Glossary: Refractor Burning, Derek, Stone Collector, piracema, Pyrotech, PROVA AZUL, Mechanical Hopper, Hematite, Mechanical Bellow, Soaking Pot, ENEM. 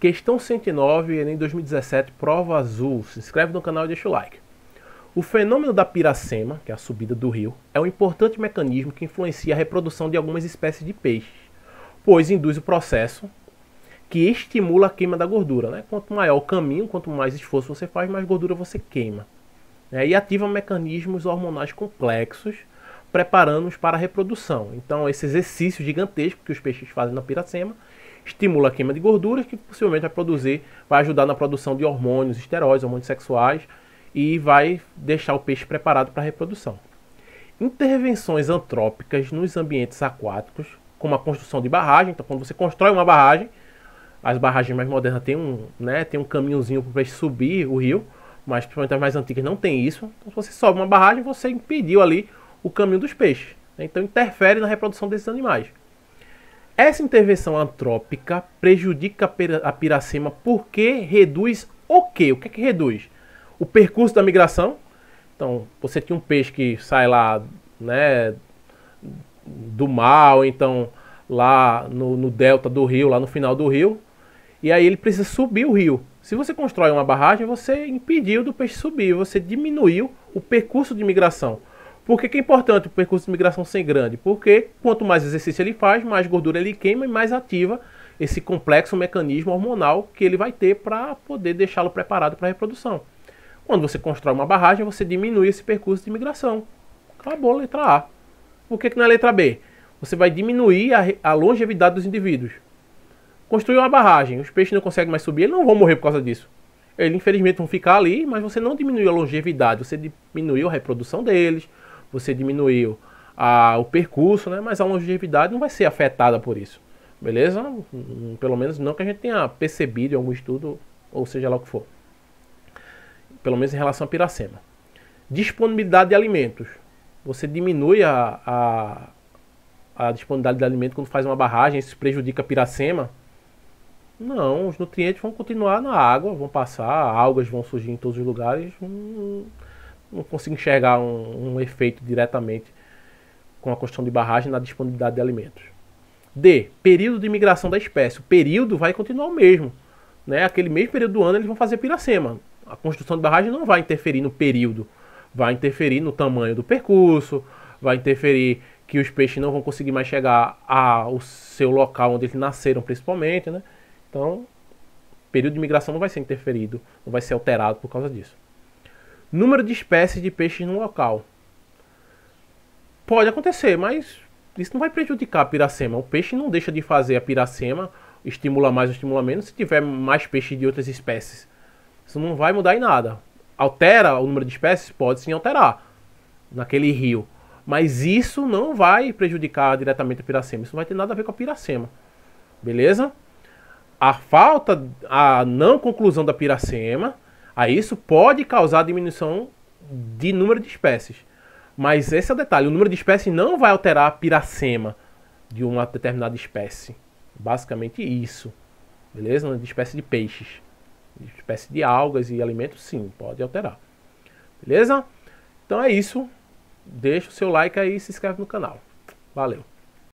Questão 109, ENEM 2017, prova azul. Se inscreve no canal e deixa o like. O fenômeno da piracema, que é a subida do rio, é um importante mecanismo que influencia a reprodução de algumas espécies de peixes, pois induz o processo que estimula a queima da gordura. Né? Quanto maior o caminho, quanto mais esforço você faz, mais gordura você queima. Né? E ativa mecanismos hormonais complexos, preparando-os para a reprodução. Então esse exercício gigantesco que os peixes fazem na piracema estimula a queima de gorduras, que possivelmente vai ajudar na produção de hormônios, esteróides, hormônios sexuais, e vai deixar o peixe preparado para a reprodução. Intervenções antrópicas nos ambientes aquáticos, como a construção de barragem. Então, quando você constrói uma barragem, as barragens mais modernas têm um caminhozinho para o peixe subir o rio, mas principalmente as mais antigas não tem isso. Então, se você sobe uma barragem, você impediu ali o caminho dos peixes. Então, interfere na reprodução desses animais. Essa intervenção antrópica prejudica a piracema porque reduz o quê? O que é que reduz? O percurso da migração. Então, você tinha um peixe que sai lá, né, do mar, ou então lá no delta do rio, lá no final do rio, e aí ele precisa subir o rio. Se você constrói uma barragem, você impediu do peixe subir, você diminuiu o percurso de migração. Por que é importante o percurso de migração ser grande? Porque quanto mais exercício ele faz, mais gordura ele queima e mais ativa esse complexo mecanismo hormonal que ele vai ter para poder deixá-lo preparado para a reprodução. Quando você constrói uma barragem, você diminui esse percurso de migração. Acabou a letra A. Por que na letra B? Você vai diminuir a longevidade dos indivíduos. Construiu uma barragem, os peixes não conseguem mais subir, eles não vão morrer por causa disso. Eles infelizmente vão ficar ali, mas você não diminuiu a longevidade, você diminuiu a reprodução deles, você diminuiu o percurso, né? Mas a longevidade não vai ser afetada por isso, beleza? Pelo menos não que a gente tenha percebido em algum estudo, ou seja lá o que for. Pelo menos em relação à piracema. Disponibilidade de alimentos. Você diminui a disponibilidade de alimento quando faz uma barragem, isso prejudica a piracema? Não, os nutrientes vão continuar na água, vão passar, algas vão surgir em todos os lugares. Não consigo enxergar um efeito diretamente com a construção de barragem na disponibilidade de alimentos. D. Período de migração da espécie. O período vai continuar o mesmo. Né? Aquele mesmo período do ano eles vão fazer piracema. A construção de barragem não vai interferir no período. Vai interferir no tamanho do percurso, vai interferir que os peixes não vão conseguir mais chegar ao seu local onde eles nasceram principalmente. Né? Então, o período de migração não vai ser interferido, não vai ser alterado por causa disso. Número de espécies de peixes no local. Pode acontecer, mas isso não vai prejudicar a piracema. O peixe não deixa de fazer a piracema, estimula mais ou estimula menos, se tiver mais peixes de outras espécies. Isso não vai mudar em nada. Altera o número de espécies? Pode sim alterar naquele rio. Mas isso não vai prejudicar diretamente a piracema. Isso não vai ter nada a ver com a piracema. Beleza? A não conclusão da piracema... Aí isso pode causar diminuição de número de espécies. Mas esse é o detalhe. O número de espécies não vai alterar a piracema de uma determinada espécie. Basicamente isso. Beleza? De espécie de peixes. De espécie de algas e alimentos, sim, pode alterar. Beleza? Então é isso. Deixa o seu like aí e se inscreve no canal. Valeu!